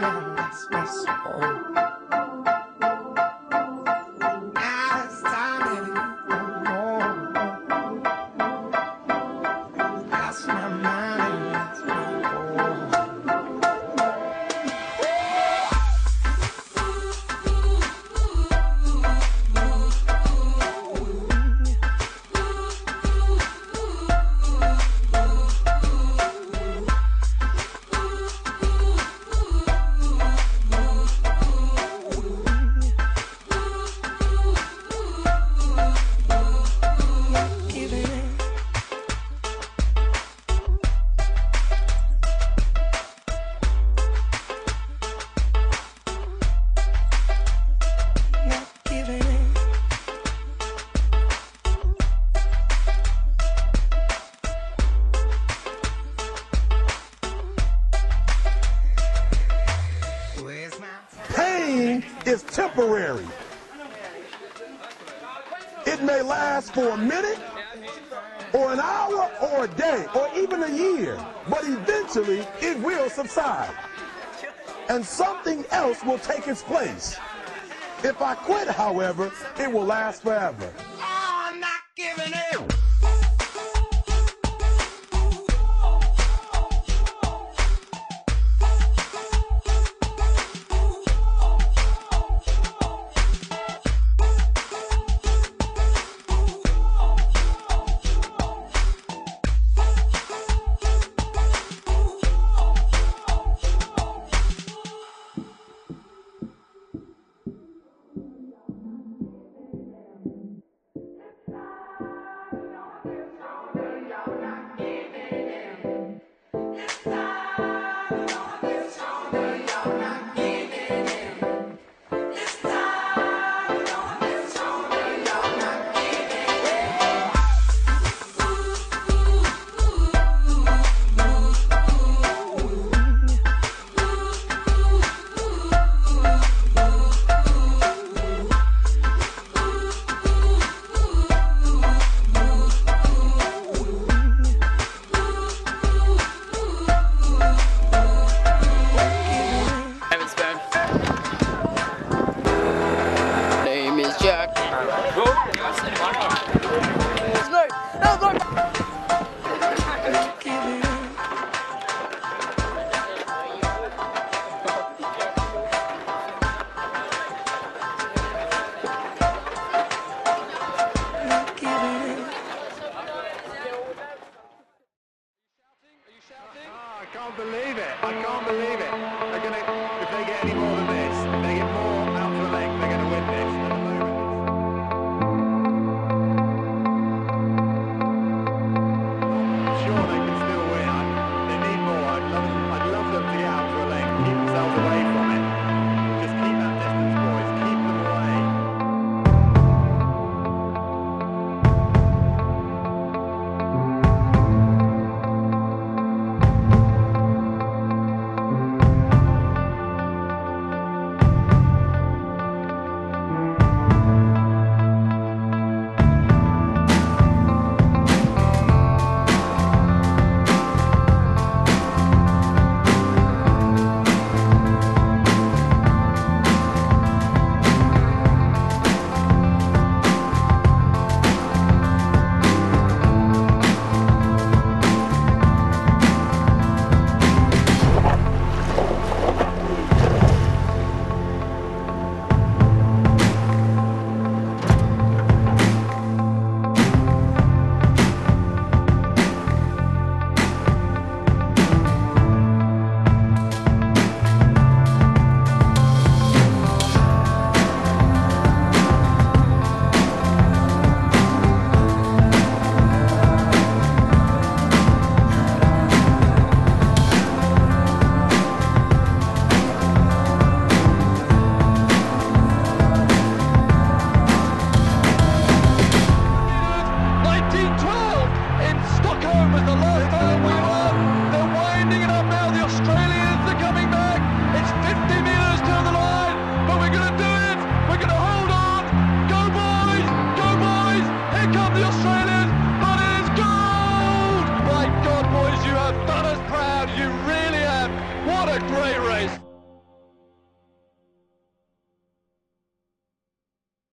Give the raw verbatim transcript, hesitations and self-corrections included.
gonna bless my soul. Is temporary. It may last for a minute or an hour or a day or even a year, but eventually it will subside and something else will take its place. If I quit, however, it will last forever. Oh, I'm not giving in. I can't believe it. I can't believe it. They're gonna, if they get any more